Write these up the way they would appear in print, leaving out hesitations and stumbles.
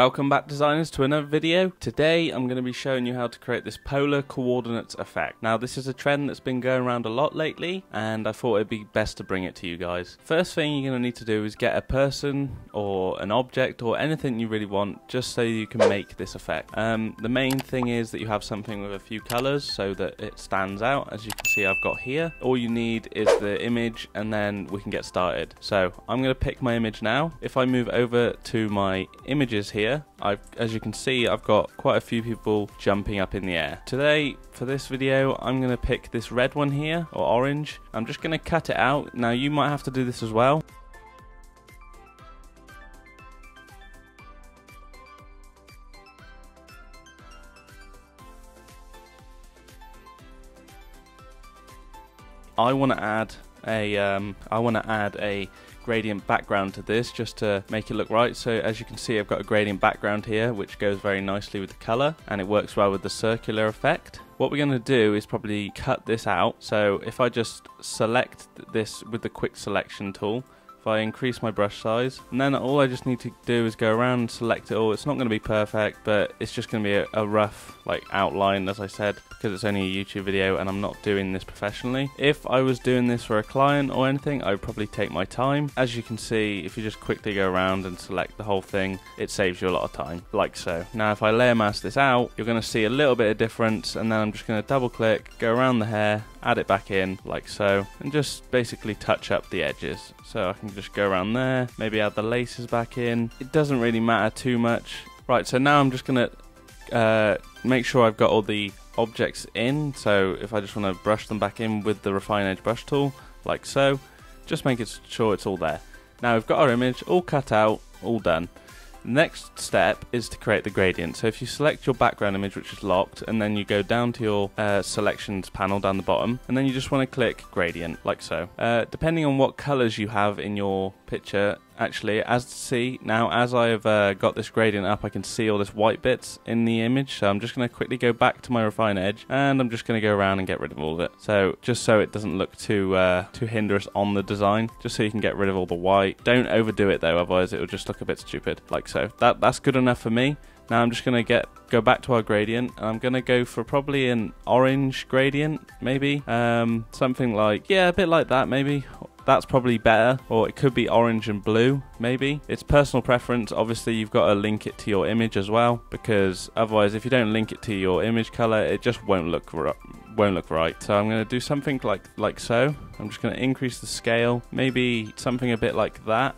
Welcome back, designers, to another video. Today I'm going to be showing you how to create this polar coordinates effect. Now this is a trend that's been going around a lot lately, and I thought it'd be best to bring it to you guys. First thing you're going to need to do is get a person or an object or anything you really want, just so you can make this effect. The main thing is that you have something with a few colours so that it stands out. As you can see, I've got here. All you need is the image and then we can get started. So I'm going to pick my image now. If I move over to my images here, as you can see, I've got quite a few people jumping up in the air. Today, for this video, I'm going to pick this red one here, or orange. I'm just going to cut it out. Now, you might have to do this as well. I want to add a gradient background to this just to make it look right. So as you can see, I've got a gradient background here which goes very nicely with the color, and it works well with the circular effect. What we're going to do is probably cut this out. So if I just select this with the quick selection tool, if I increase my brush size, and then all I just need to do is go around and select it all. It's not going to be perfect, but it's just going to be a rough outline, as I said, because it's only a YouTube video and I'm not doing this professionally. If I was doing this for a client or anything, I would probably take my time. As you can see, if you just quickly go around and select the whole thing, it saves you a lot of time, like so. Now if I layer mask this out, you're going to see a little bit of difference, and then I'm just going to double click, go around the hair, add it back in like so, and just basically touch up the edges. So I can just go around there, maybe add the laces back in. It doesn't really matter too much. Right, so now I'm just going to make sure I've got all the objects in. So if I just want to brush them back in with the refine edge brush tool, like so, just make it sure it's all there. Now we've got our image all cut out, all done. The next step is to create the gradient. So if you select your background image, which is locked, and then you go down to your selections panel down the bottom, and then you just want to click gradient, like so. Depending on what colors you have in your picture, actually, as to see, now as I've got this gradient up, I can see all this white bits in the image, so I'm just going to quickly go back to my refine edge, and I'm just going to go around and get rid of all of it. So, just so it doesn't look too hinderous on the design, just so you can get rid of all the white. Don't overdo it though, otherwise it will just look a bit stupid, like so. That's good enough for me. Now I'm just going to go back to our gradient, and I'm going to go for probably an orange gradient, maybe. Something like, yeah, a bit like that maybe. That's probably better, or it could be orange and blue, maybe. It's personal preference. Obviously you've got to link it to your image as well, because otherwise if you don't link it to your image color, it just won't look right. So I'm going to do something like so. I'm just going to increase the scale, maybe something a bit like that.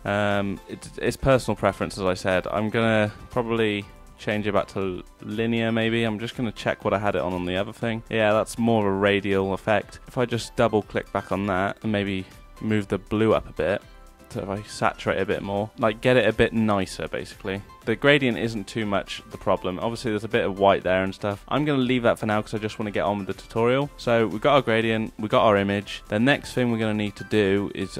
It's personal preference, as I said. I'm going to probably change it back to linear maybe. I'm just going to check what I had it on the other thing. Yeah, that's more of a radial effect. If I just double click back on that and maybe move the blue up a bit, so if I saturate a bit more, get it a bit nicer basically. The gradient isn't too much the problem. Obviously there's a bit of white there and stuff. I'm going to leave that for now because I just want to get on with the tutorial. So we've got our gradient, we've got our image. The next thing we're going to need to do is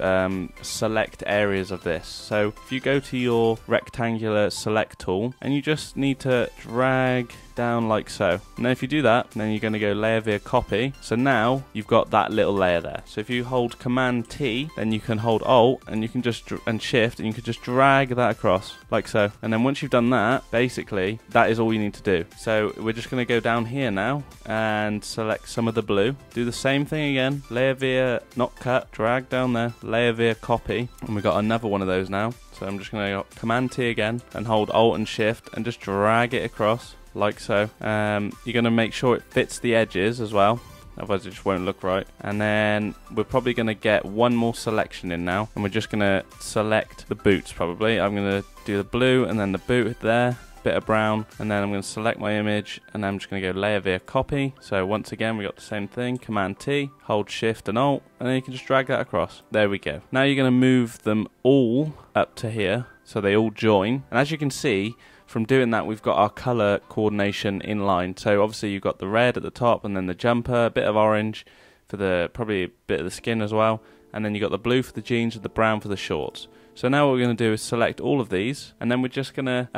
select areas of this. So if you go to your rectangular select tool, and you just need to drag down like so. Now if you do that, then you're going to go layer via copy. So now you've got that little layer there. So if you hold Command T, then you can hold Alt and you can and Shift, and you can just drag that across like so. And then once you've done that, basically that is all you need to do. So we're just going to go down here now and select some of the blue. Do the same thing again, layer via not cut, drag down there, layer via copy, and we've got another one of those now. So I'm just going to Command T again and hold Alt and Shift and just drag it across like so. You're going to make sure it fits the edges as well, otherwise it just won't look right. And then we're probably going to get one more selection in now, and we're just going to select the boots probably. I'm going to do the blue and then the boot there, bit of brown, and then I'm going to select my image, and I'm just going to go layer via copy. So once again we got the same thing, Command T, hold Shift and Alt, and then you can just drag that across. There we go. Now you're going to move them all up to here so they all join, and as you can see from doing that, we've got our color coordination in line. So obviously you've got the red at the top, and then the jumper, a bit of orange for the probably a bit of the skin as well, and then you got the blue for the jeans and the brown for the shorts. So now what we're going to do is select all of these, and then we're just gonna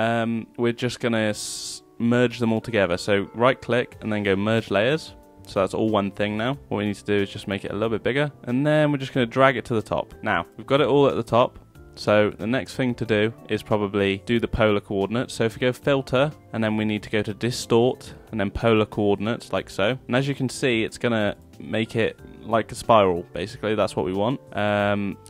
merge them all together. So right click and then go merge layers. So that's all one thing now. What we need to do is just make it a little bit bigger, and then we're just going to drag it to the top. Now we've got it all at the top. So the next thing to do is probably do the polar coordinates. So if we go filter, and then we need to go to distort, and then polar coordinates, like so. And as you can see, it's gonna make it like a spiral, basically. That's what we want.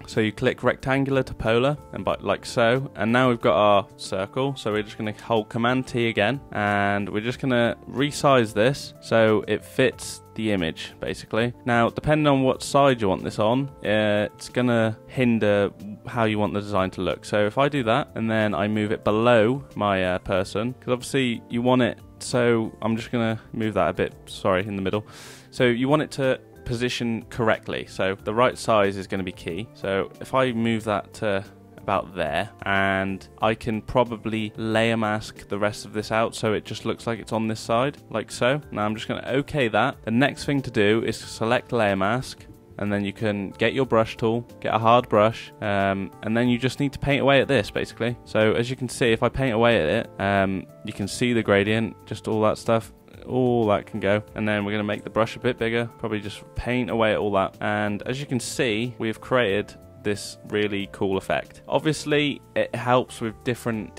So you click rectangular to polar, and like so. And now we've got our circle, so we're just gonna hold Command T again, and we're just gonna resize this so it fits the image, basically. Now, depending on what side you want this on, it's gonna hinder how you want the design to look. So if I do that, and then I move it below my person, because obviously you want it, so I'm just gonna move that a bit, sorry, in the middle. So you want it to position correctly, so the right size is gonna be key. So if I move that to about there, and I can probably layer mask the rest of this out so it just looks like it's on this side, like so. Now I'm just going to OK that. The next thing to do is to select layer mask, and then you can get your brush tool, get a hard brush, and then you just need to paint away at this, basically. So as you can see, if I paint away at it, you can see the gradient, just all that stuff. All that can go, and then we're going to make the brush a bit bigger, probably just paint away at all that, and as you can see, we've created this really cool effect. Obviously it helps with different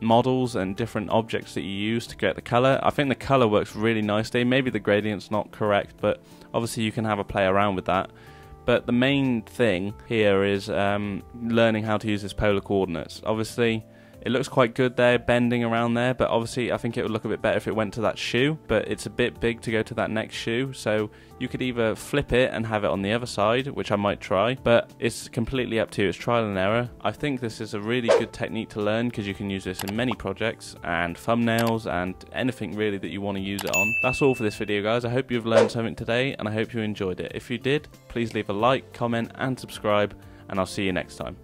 models and different objects that you use to get the color. I think the color works really nicely. Maybe the gradient's not correct, but obviously you can have a play around with that. But the main thing here is learning how to use this polar coordinates. Obviously it looks quite good there, bending around there, but obviously I think it would look a bit better if it went to that shoe, but it's a bit big to go to that next shoe, so you could either flip it and have it on the other side, which I might try, but it's completely up to you. It's trial and error. I think this is a really good technique to learn, because you can use this in many projects and thumbnails and anything really that you want to use it on. That's all for this video, guys. I hope you've learned something today, and I hope you enjoyed it. If you did, please leave a like, comment, and subscribe, and I'll see you next time.